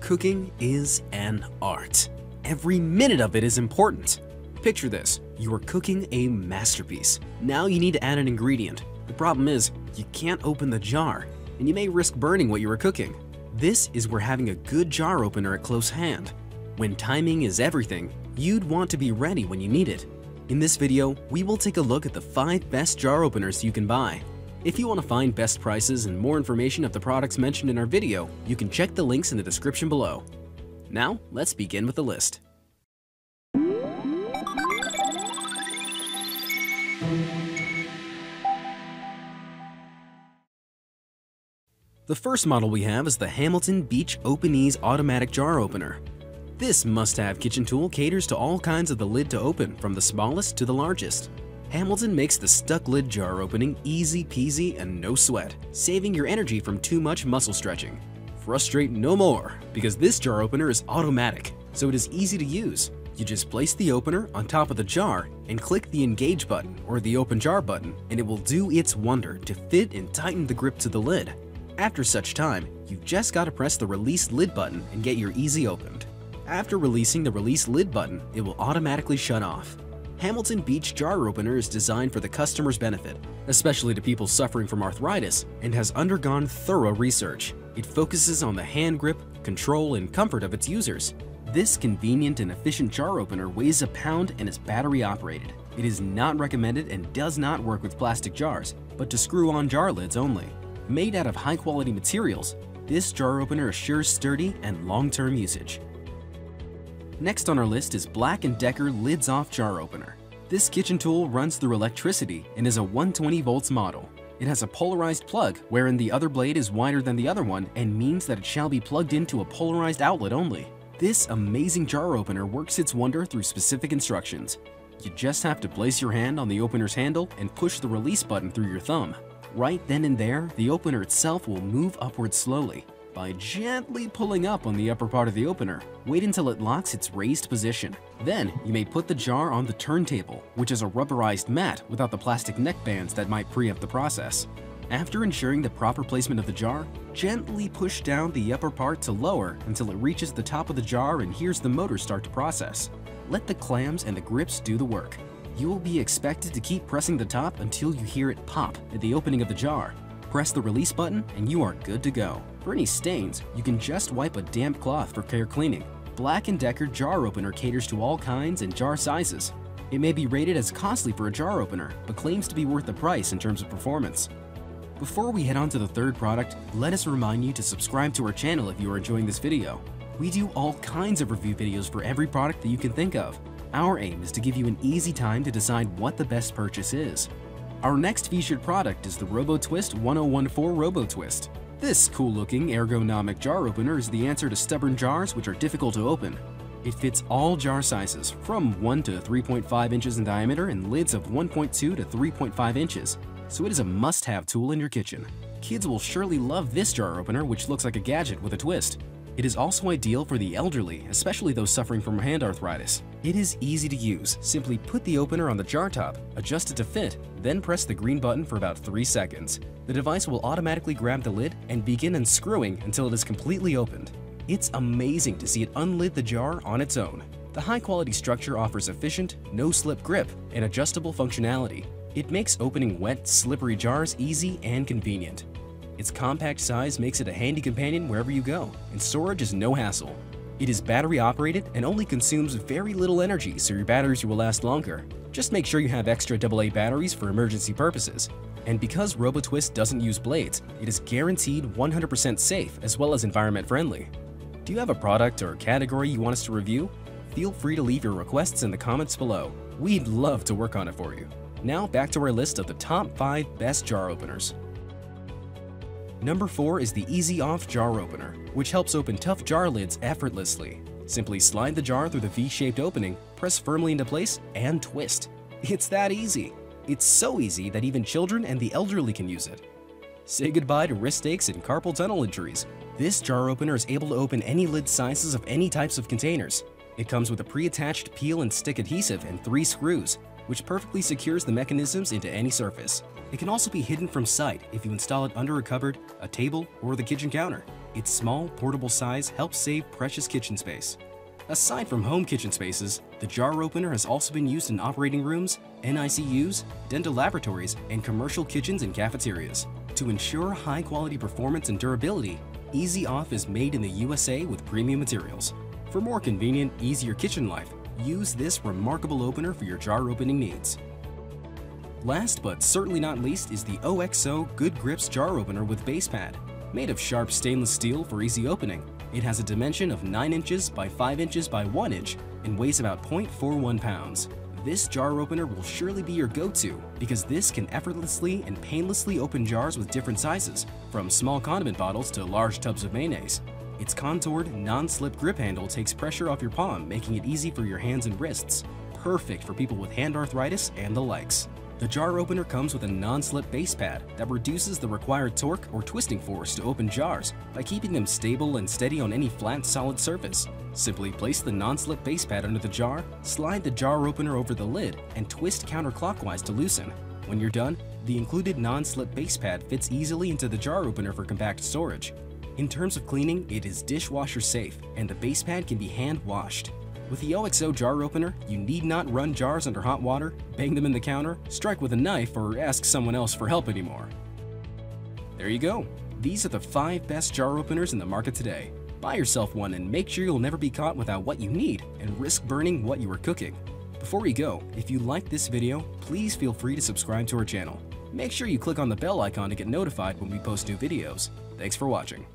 Cooking is an art. Every minute of it is important. Picture this, you are cooking a masterpiece. Now you need to add an ingredient. The problem is, you can't open the jar, and you may risk burning what you were cooking. This is where having a good jar opener at close hand. When timing is everything, you'd want to be ready when you need it. In this video, we will take a look at the 5 best jar openers you can buy. If you want to find best prices and more information of the products mentioned in our video, you can check the links in the description below. Now, let's begin with the list. The first model we have is the Hamilton Beach OpenEase Automatic Jar Opener. This must-have kitchen tool caters to all kinds of the lid to open, from the smallest to the largest. Hamilton makes the stuck lid jar opening easy peasy and no sweat, saving your energy from too much muscle stretching. Frustrate no more, because this jar opener is automatic, so it is easy to use. You just place the opener on top of the jar and click the engage button or the open jar button, and it will do its wonder to fit and tighten the grip to the lid. After such time, you've just got to press the release lid button and get your easy opened. After releasing the release lid button, it will automatically shut off. Hamilton Beach Jar Opener is designed for the customer's benefit, especially to people suffering from arthritis, and has undergone thorough research. It focuses on the hand grip, control, and comfort of its users. This convenient and efficient jar opener weighs a pound and is battery operated. It is not recommended and does not work with plastic jars, but to screw on jar lids only. Made out of high-quality materials, this jar opener assures sturdy and long-term usage. Next on our list is Black & Decker Lids-Off Jar Opener. This kitchen tool runs through electricity and is a 120 volts model. It has a polarized plug wherein the other blade is wider than the other one and means that it shall be plugged into a polarized outlet only. This amazing jar opener works its wonder through specific instructions. You just have to place your hand on the opener's handle and push the release button through your thumb. Right then and there, the opener itself will move upwards slowly. By gently pulling up on the upper part of the opener, wait until it locks its raised position. Then you may put the jar on the turntable, which is a rubberized mat without the plastic neck bands that might preempt the process. After ensuring the proper placement of the jar, gently push down the upper part to lower until it reaches the top of the jar and hears the motor start to process. Let the clams and the grips do the work. You will be expected to keep pressing the top until you hear it pop at the opening of the jar. Press the release button and you are good to go. For any stains, you can just wipe a damp cloth for care cleaning. Black & Decker Jar Opener caters to all kinds and jar sizes. It may be rated as costly for a jar opener, but claims to be worth the price in terms of performance. Before we head on to the third product, let us remind you to subscribe to our channel if you are enjoying this video. We do all kinds of review videos for every product that you can think of. Our aim is to give you an easy time to decide what the best purchase is. Our next featured product is the RoboTwist 1014 RoboTwist. This cool-looking ergonomic jar opener is the answer to stubborn jars which are difficult to open. It fits all jar sizes, from 1 to 3.5 inches in diameter and lids of 1.2 to 3.5 inches, so it is a must-have tool in your kitchen. Kids will surely love this jar opener, which looks like a gadget with a twist. It is also ideal for the elderly, especially those suffering from hand arthritis. It is easy to use. Simply put the opener on the jar top, adjust it to fit, then press the green button for about 3 seconds. The device will automatically grab the lid and begin unscrewing until it is completely opened. It's amazing to see it unlid the jar on its own. The high-quality structure offers efficient, no-slip grip and adjustable functionality. It makes opening wet, slippery jars easy and convenient. Its compact size makes it a handy companion wherever you go, and storage is no hassle. It is battery operated and only consumes very little energy, so your batteries will last longer. Just make sure you have extra AA batteries for emergency purposes. And because RoboTwist doesn't use blades, it is guaranteed 100% safe as well as environment friendly. Do you have a product or category you want us to review? Feel free to leave your requests in the comments below. We'd love to work on it for you. Now back to our list of the top 5 best jar openers. Number 4 is the Easy Off Jar Opener, which helps open tough jar lids effortlessly. Simply slide the jar through the V-shaped opening, press firmly into place, and twist. It's that easy. It's so easy that even children and the elderly can use it. Say goodbye to wrist aches and carpal tunnel injuries. This jar opener is able to open any lid sizes of any types of containers. It comes with a pre-attached peel and stick adhesive and 3 screws, which perfectly secures the mechanisms into any surface. It can also be hidden from sight if you install it under a cupboard, a table, or the kitchen counter. Its small, portable size helps save precious kitchen space. Aside from home kitchen spaces, the jar opener has also been used in operating rooms, NICUs, dental laboratories, and commercial kitchens and cafeterias. To ensure high-quality performance and durability, Lids-Off is made in the USA with premium materials. For more convenient, easier kitchen life, use this remarkable opener for your jar opening needs. Last but certainly not least is the OXO Good Grips jar opener with base pad. Made of sharp stainless steel for easy opening, it has a dimension of 9 inches by 5 inches by 1 inch and weighs about 0.41 pounds. This jar opener will surely be your go-to because this can effortlessly and painlessly open jars with different sizes, from small condiment bottles to large tubs of mayonnaise. Its contoured, non-slip grip handle takes pressure off your palm, making it easy for your hands and wrists. Perfect for people with hand arthritis and the likes. The jar opener comes with a non-slip base pad that reduces the required torque or twisting force to open jars by keeping them stable and steady on any flat, solid surface. Simply place the non-slip base pad under the jar, slide the jar opener over the lid, and twist counterclockwise to loosen. When you're done, the included non-slip base pad fits easily into the jar opener for compact storage. In terms of cleaning, it is dishwasher safe, and the base pad can be hand washed. With the OXO jar opener, you need not run jars under hot water, bang them in the counter, strike with a knife, or ask someone else for help anymore. There you go. These are the 5 best jar openers in the market today. Buy yourself one and make sure you'll never be caught without what you need and risk burning what you were cooking. Before you go, if you liked this video, please feel free to subscribe to our channel. Make sure you click on the bell icon to get notified when we post new videos. Thanks for watching.